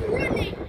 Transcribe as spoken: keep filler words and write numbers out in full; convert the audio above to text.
Warning!